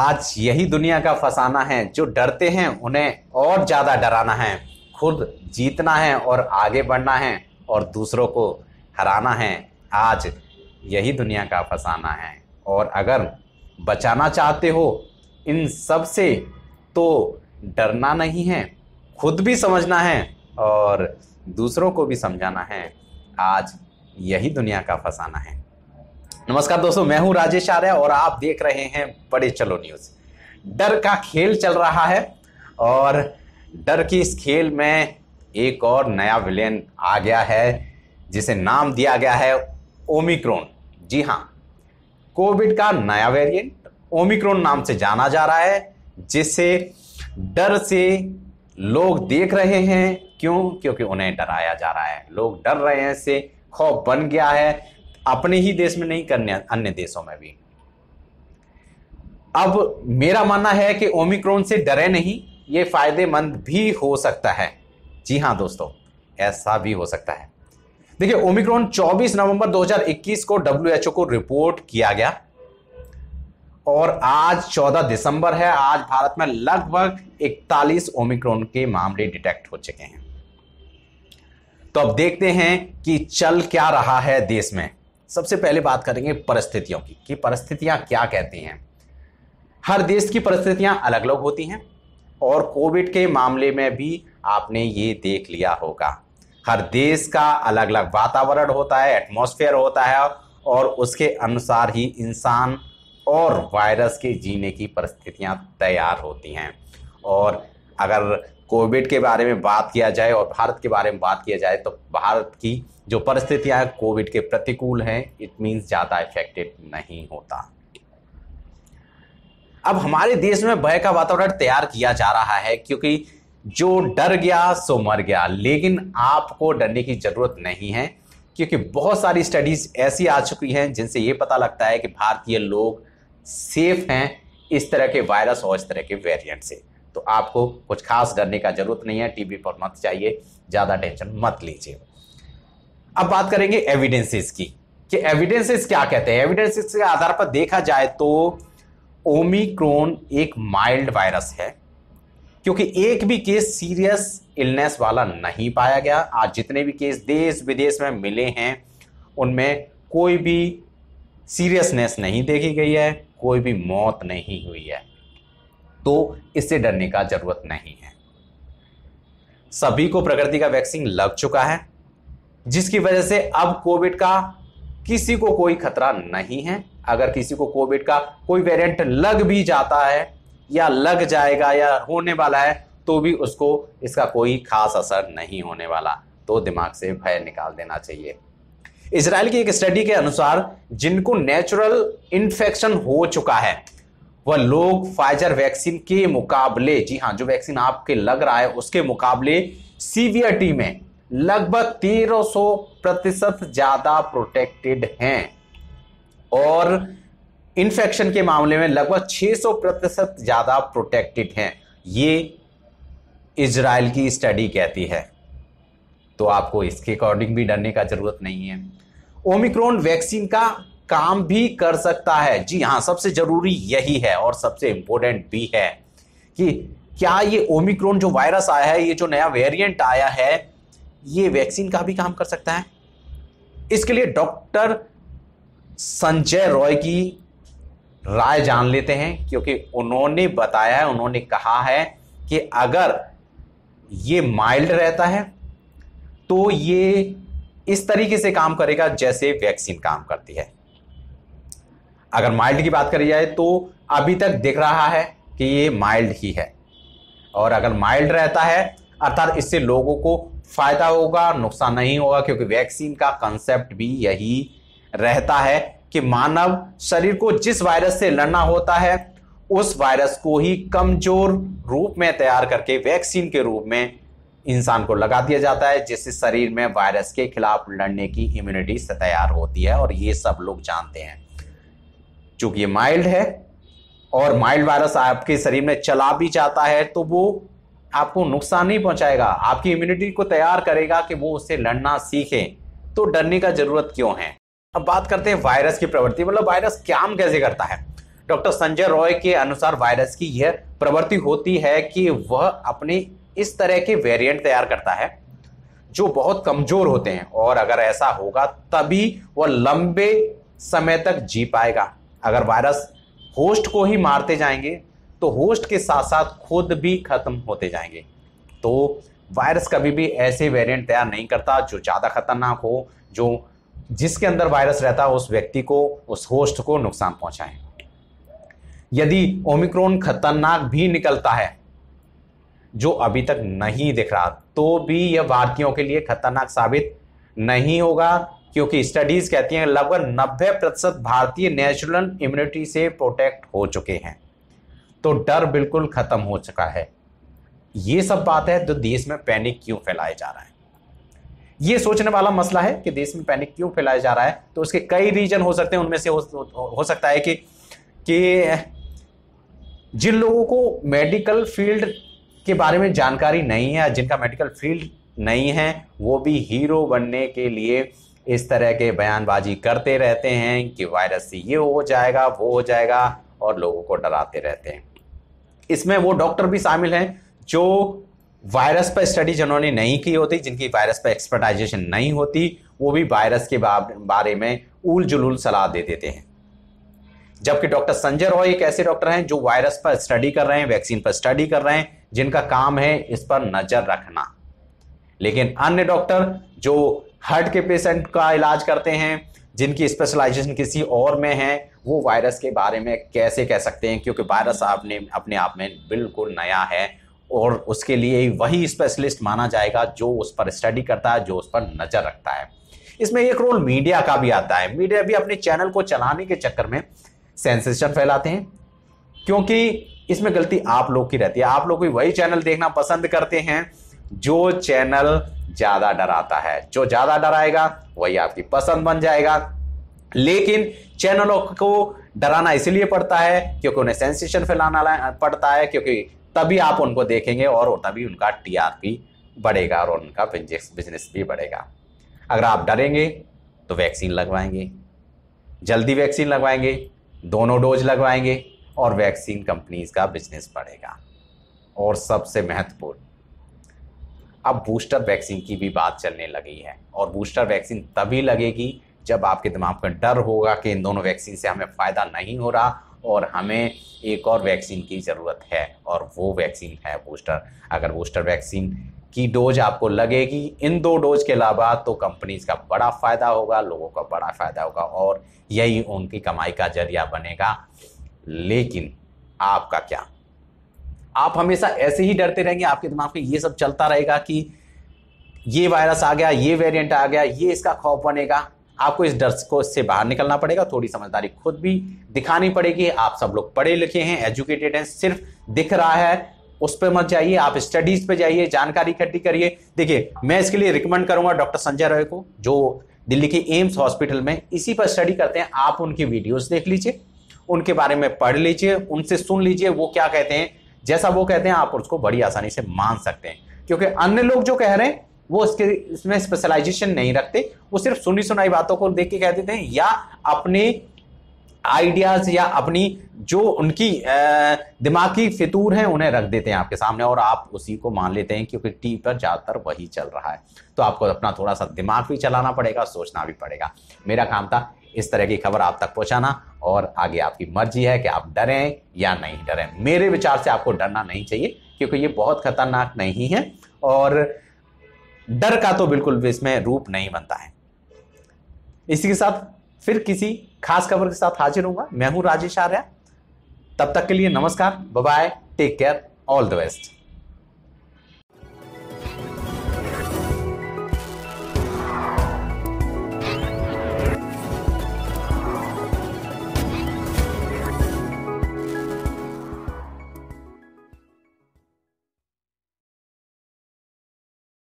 आज यही दुनिया का फसाना है, जो डरते हैं उन्हें और ज़्यादा डराना है, खुद जीतना है और आगे बढ़ना है और दूसरों को हराना है। आज यही दुनिया का फसाना है। और अगर बचाना चाहते हो इन सब से तो डरना नहीं है, खुद भी समझना है और दूसरों को भी समझाना है। आज यही दुनिया का फसाना है। नमस्कार दोस्तों, मैं हूं राजेश आर्य और आप देख रहे हैं बड़े चलो न्यूज़। डर का खेल चल रहा है और डर की इस खेल में एक और नया विलेन आ गया है जिसे नाम दिया गया है ओमिक्रोन। जी हाँ, कोविड का नया वेरिएंट ओमिक्रोन नाम से जाना जा रहा है, जिसे डर से लोग देख रहे हैं। क्यों? क्योंकि उन्हें डराया जा रहा है, लोग डर रहे हैं। इससे खौफ बन गया है, अपने ही देश में नहीं करने अन्य देशों में भी। अब मेरा मानना है कि ओमिक्रोन से डरे नहीं, ये फायदेमंद भी हो सकता है। जी हाँ दोस्तों, ऐसा भी हो सकता है। देखिए, ओमिक्रोन 24 नवंबर 2021 को डब्ल्यूएचओ को रिपोर्ट किया गया और आज 14 दिसंबर है। आज भारत में लगभग 41 ओमिक्रोन के मामले डिटेक्ट हो चुके हैं। तो अब देखते हैं कि चल क्या रहा है देश में। सबसे पहले बात करेंगे परिस्थितियों की कि परिस्थितियां क्या कहती हैं। हर देश की परिस्थितियां अलग अलग होती हैं और कोविड के मामले में भी आपने ये देख लिया होगा, हर देश का अलग अलग वातावरण होता है, एटमॉस्फेयर होता है और उसके अनुसार ही इंसान और वायरस के जीने की परिस्थितियां तैयार होती हैं। और अगर कोविड के बारे में बात किया जाए और भारत के बारे में बात किया जाए तो भारत की जो परिस्थितियां कोविड के प्रतिकूल हैं, इट मीन्स ज़्यादा इफेक्टेड नहीं होता। अब हमारे देश में भय का वातावरण तैयार किया जा रहा है, क्योंकि जो डर गया सो मर गया। लेकिन आपको डरने की ज़रूरत नहीं है, क्योंकि बहुत सारी स्टडीज़ ऐसी आ चुकी हैं जिनसे ये पता लगता है कि भारतीय लोग सेफ हैं इस तरह के वायरस और इस तरह के वेरिएंट से। तो आपको कुछ खास डरने का ज़रूरत नहीं है, टीवी पर मत जाइए, ज़्यादा टेंशन मत लीजिए। अब बात करेंगे एविडेंसेस की कि एविडेंसेस क्या कहते हैं। एविडेंसेस के आधार पर देखा जाए तो ओमिक्रोन एक माइल्ड वायरस है, क्योंकि एक भी केस सीरियस इलनेस वाला नहीं पाया गया। आज जितने भी केस देश विदेश में मिले हैं उनमें कोई भी सीरियसनेस नहीं देखी गई है, कोई भी मौत नहीं हुई है। तो इससे डरने का जरूरत नहीं है। सभी को प्रकृति का वैक्सीन लग चुका है, जिसकी वजह से अब कोविड का किसी को कोई खतरा नहीं है। अगर किसी को कोविड का कोई वेरिएंट लग भी जाता है या लग जाएगा या होने वाला है तो भी उसको इसका कोई खास असर नहीं होने वाला। तो दिमाग से भय निकाल देना चाहिए। इजराइल की एक स्टडी के अनुसार जिनको नेचुरल इन्फेक्शन हो चुका है वह लोग फाइजर वैक्सीन के मुकाबले, जी हाँ, जो वैक्सीन आपके लग रहा है उसके मुकाबले सीवीआरटी में लगभग 1300% ज़्यादा प्रोटेक्टेड हैं और इन्फेक्शन के मामले में लगभग 600% ज़्यादा प्रोटेक्टेड हैं। ये इजराइल की स्टडी कहती है। तो आपको इसके अकॉर्डिंग भी डरने का ज़रूरत नहीं है। ओमिक्रोन वैक्सीन का काम भी कर सकता है। जी हाँ, सबसे ज़रूरी यही है और सबसे इम्पोर्टेंट भी है कि क्या ये ओमिक्रोन जो वायरस आया है, ये जो नया वेरिएंट आया है, ये वैक्सीन का भी काम कर सकता है। इसके लिए डॉक्टर संजय रॉय की राय जान लेते हैं, क्योंकि उन्होंने बताया है, उन्होंने कहा है कि अगर ये माइल्ड रहता है तो ये इस तरीके से काम करेगा जैसे वैक्सीन काम करती है। अगर माइल्ड की बात करी जाए तो अभी तक दिख रहा है कि ये माइल्ड ही है और अगर माइल्ड रहता है अर्थात इससे लोगों को फायदा होगा, नुकसान नहीं होगा, क्योंकि वैक्सीन का कंसेप्ट भी यही रहता है कि मानव शरीर को जिस वायरस से लड़ना होता है उस वायरस को ही कमजोर रूप में तैयार करके वैक्सीन के रूप में इंसान को लगा दिया जाता है, जिससे शरीर में वायरस के खिलाफ लड़ने की इम्यूनिटी तैयार होती है। और ये सब लोग जानते हैं। चूंकि ये माइल्ड है और माइल्ड वायरस आपके शरीर में चला भी जाता है तो वो आपको नुकसान नहीं पहुंचाएगा, आपकी इम्यूनिटी को तैयार करेगा कि वो उससे लड़ना सीखे। तो डरने का जरूरत क्यों है। अब बात करते हैं वायरस की प्रवृत्ति, मतलब वायरस काम कैसे करता है। डॉक्टर संजय रॉय के अनुसार वायरस की यह प्रवृत्ति होती है कि वह अपने इस तरह के वेरिएंट तैयार करता है जो बहुत कमजोर होते हैं, और अगर ऐसा होगा तभी वह लंबे समय तक जी पाएगा। अगर वायरस होस्ट को ही मारते जाएंगे तो होस्ट के साथ साथ खुद भी खत्म होते जाएंगे। तो वायरस कभी भी ऐसे वेरिएंट तैयार नहीं करता जो ज़्यादा खतरनाक हो, जो जिसके अंदर वायरस रहता है उस व्यक्ति को, उस होस्ट को नुकसान पहुंचाए। यदि ओमिक्रोन खतरनाक भी निकलता है जो अभी तक नहीं दिख रहा, तो भी यह भारतीयों के लिए खतरनाक साबित नहीं होगा, क्योंकि स्टडीज कहती हैं लगभग 90% भारतीय नेचुरल इम्यूनिटी से प्रोटेक्ट हो चुके हैं। तो डर बिल्कुल खत्म हो चुका है। ये सब बात है तो देश में पैनिक क्यों फैलाया जा रहा है, ये सोचने वाला मसला है कि देश में पैनिक क्यों फैलाया जा रहा है। तो उसके कई रीजन हो सकते हैं। उनमें से हो सकता है कि जिन लोगों को मेडिकल फील्ड के बारे में जानकारी नहीं है, जिनका मेडिकल फील्ड नहीं है, वो भी हीरो बनने के लिए इस तरह के बयानबाजी करते रहते हैं कि वायरस से ये हो जाएगा, वो हो जाएगा, और लोगों को डराते रहते हैं। इसमें वो डॉक्टर भी शामिल हैं जो वायरस पर स्टडी जिन्होंने नहीं की होती, जिनकी वायरस पर एक्सपर्टाइजेशन नहीं होती, वो भी वायरस के बारे में उल जुलूल सलाह दे देते हैं। जबकि डॉक्टर संजय रॉय एक ऐसे डॉक्टर हैं जो वायरस पर स्टडी कर रहे हैं, वैक्सीन पर स्टडी कर रहे हैं, जिनका काम है इस पर नज़र रखना। लेकिन अन्य डॉक्टर जो हार्ट के पेशेंट का इलाज करते हैं, जिनकी स्पेशलाइजेशन किसी और में है, वो वायरस के बारे में कैसे कह सकते हैं, क्योंकि वायरस अपने आप में बिल्कुल नया है और उसके लिए वही स्पेशलिस्ट माना जाएगा जो उस पर स्टडी करता है, जो उस पर नज़र रखता है। इसमें एक रोल मीडिया का भी आता है। मीडिया भी अपने चैनल को चलाने के चक्कर में सेंसेशन फैलाते हैं, क्योंकि इसमें गलती आप लोग की रहती है। आप लोग भी वही चैनल देखना पसंद करते हैं जो चैनल ज़्यादा डराता है। जो ज़्यादा डराएगा वही आपकी पसंद बन जाएगा। लेकिन चैनलों को डराना इसलिए पड़ता है क्योंकि उन्हें सेंसेशन फैलाना पड़ता है, क्योंकि तभी आप उनको देखेंगे और तभी उनका टीआरपी बढ़ेगा और उनका बिजनेस भी बढ़ेगा। अगर आप डरेंगे तो वैक्सीन लगवाएंगे, जल्दी वैक्सीन लगवाएंगे, दोनों डोज लगवाएंगे और वैक्सीन कंपनीज का बिजनेस बढ़ेगा। और सबसे महत्वपूर्ण, अब बूस्टर वैक्सीन की भी बात चलने लगी है, और बूस्टर वैक्सीन तभी लगेगी जब आपके दिमाग में डर होगा कि इन दोनों वैक्सीन से हमें फ़ायदा नहीं हो रहा और हमें एक और वैक्सीन की ज़रूरत है, और वो वैक्सीन है बूस्टर। अगर बूस्टर वैक्सीन की डोज आपको लगेगी इन दो डोज के अलावा, तो कंपनीज का बड़ा फ़ायदा होगा, लोगों का बड़ा फ़ायदा होगा, और यही उनकी कमाई का जरिया बनेगा। लेकिन आपका क्या, आप हमेशा ऐसे ही डरते रहेंगे? आपके दिमाग में ये सब चलता रहेगा कि ये वायरस आ गया, ये वेरिएंट आ गया, ये इसका खौफ बनेगा। आपको इस डर को इससे बाहर निकलना पड़ेगा। थोड़ी समझदारी खुद भी दिखानी पड़ेगी। आप सब लोग पढ़े लिखे हैं, एजुकेटेड हैं, सिर्फ दिख रहा है उस पर मत जाइए। आप स्टडीज पे जाइए, जानकारी इकट्ठी करिए। देखिए, मैं इसके लिए रिकमेंड करूंगा डॉक्टर संजय रॉय को, जो दिल्ली के एम्स हॉस्पिटल में इसी पर स्टडी करते हैं। आप उनकी वीडियोज देख लीजिए, उनके बारे में पढ़ लीजिए, उनसे सुन लीजिए वो क्या कहते हैं। जैसा वो कहते हैं आप उसको बड़ी आसानी से मान सकते हैं, क्योंकि अन्य लोग जो कह रहे हैं वो इसमें स्पेशलाइजेशन नहीं रखते। वो सिर्फ सुनी सुनाई बातों को देख के कह देते हैं, या अपने आइडियाज या अपनी जो उनकी दिमाग की फितूर है उन्हें रख देते हैं आपके सामने, और आप उसी को मान लेते हैं, क्योंकि टी पर ज़्यादातर वही चल रहा है। तो आपको अपना थोड़ा सा दिमाग भी चलाना पड़ेगा, सोचना भी पड़ेगा। मेरा काम था इस तरह की खबर आप तक पहुंचाना, और आगे आपकी मर्जी है कि आप डरें या नहीं डरें। मेरे विचार से आपको डरना नहीं चाहिए, क्योंकि ये बहुत खतरनाक नहीं है और डर का तो बिल्कुल भी इसमें रूप नहीं बनता है। इसी के साथ फिर किसी खास खबर के साथ हाजिर होऊंगा। मैं हूं राजेश आर्य। तब तक के लिए नमस्कार, bye, take care, all the best.